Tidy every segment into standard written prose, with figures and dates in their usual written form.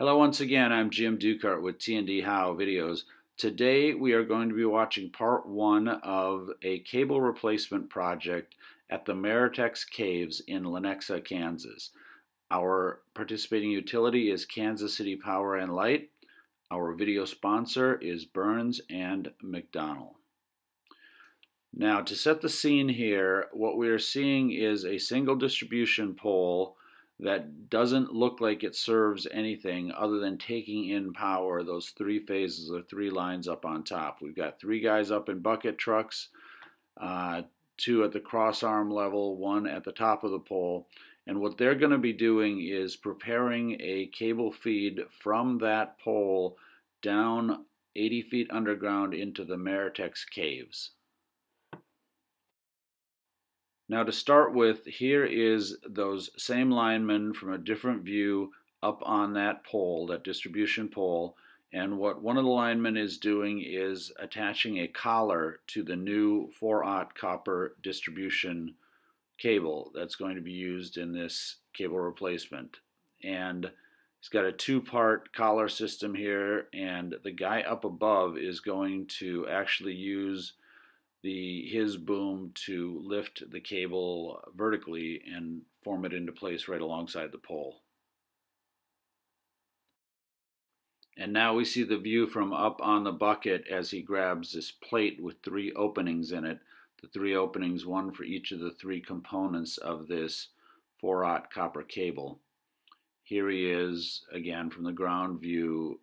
Hello once again, I'm Jim Ducart with T&D Howe Videos. Today we are going to be watching part one of a cable replacement project at the Meritex Caves in Lenexa, Kansas. Our participating utility is Kansas City Power and Light. Our video sponsor is Burns and McDonnell. Now to set the scene here, what we are seeing is a single distribution pole that doesn't look like it serves anything other than taking in power, those three phases or three lines up on top. We've got three guys up in bucket trucks, two at the cross arm level, one at the top of the pole. And what they're going to be doing is preparing a cable feed from that pole down 80 feet underground into the Meritex Caves. Now to start with, here is those same linemen from a different view up on that pole, that distribution pole, and what one of the linemen is doing is attaching a collar to the new 4/0 copper distribution cable that's going to be used in this cable replacement. And it's got a two-part collar system here, and the guy up above is going to actually use his boom to lift the cable vertically and form it into place right alongside the pole. And now we see the view from up on the bucket as he grabs this plate with three openings in it. The three openings, one for each of the three components of this 4/0 copper cable. Here he is again from the ground view,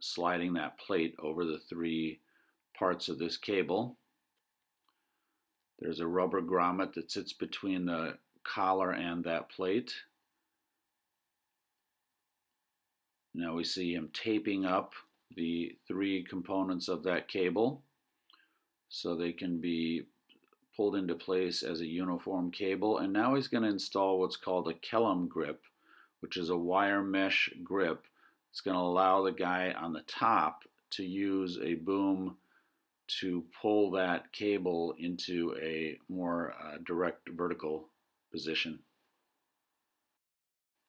sliding that plate over the three parts of this cable. There's a rubber grommet that sits between the collar and that plate. Now we see him taping up the three components of that cable so they can be pulled into place as a uniform cable. And now he's going to install what's called a Kellem grip, which is a wire mesh grip. It's going to allow the guy on the top to use a boom to pull that cable into a more direct vertical position.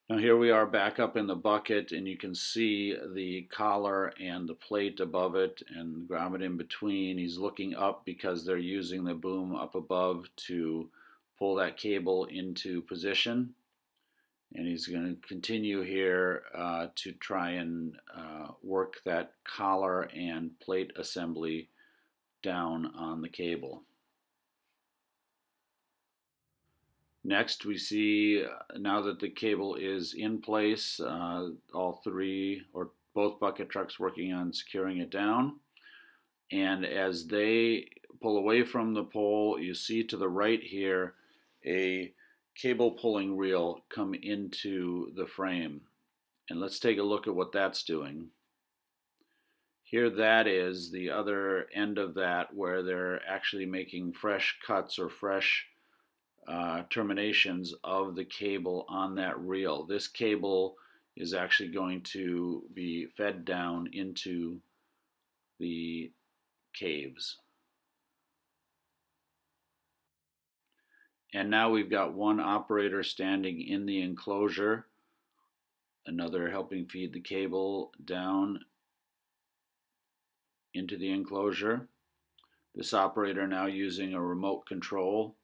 Now here we are back up in the bucket, and you can see the collar and the plate above it and the grommet in between. He's looking up because they're using the boom up above to pull that cable into position. And he's going to continue here to try and work that collar and plate assembly down on the cable. Next we see, now that the cable is in place, all three or both bucket trucks working on securing it down, and as they pull away from the pole, you see to the right here a cable pulling reel come into the frame, and let's take a look at what that's doing. Here that is the other end of that, where they're actually making fresh cuts or fresh terminations of the cable on that reel. This cable is actually going to be fed down into the caves. And now we've got one operator standing in the enclosure, another helping feed the cable down into the enclosure. This operator now using a remote control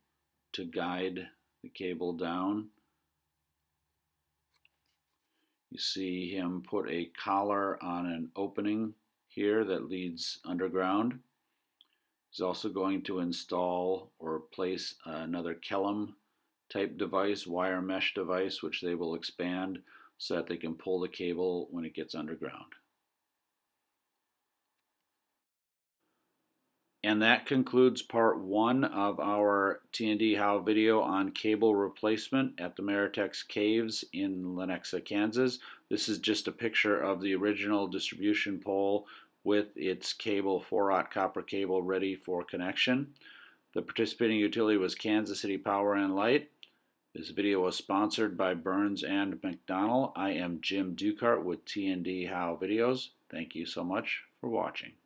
to guide the cable down. You see him put a collar on an opening here that leads underground. He's also going to install or place another Kellem type device, wire mesh device, which they will expand so that they can pull the cable when it gets underground. And that concludes part one of our T&D Howe video on cable replacement at the Meritex Caves in Lenexa, Kansas. This is just a picture of the original distribution pole with its cable, 4/0 copper cable, ready for connection. The participating utility was Kansas City Power and Light. This video was sponsored by Burns and McDonnell. I am Jim Ducart with T&D Howe Videos. Thank you so much for watching.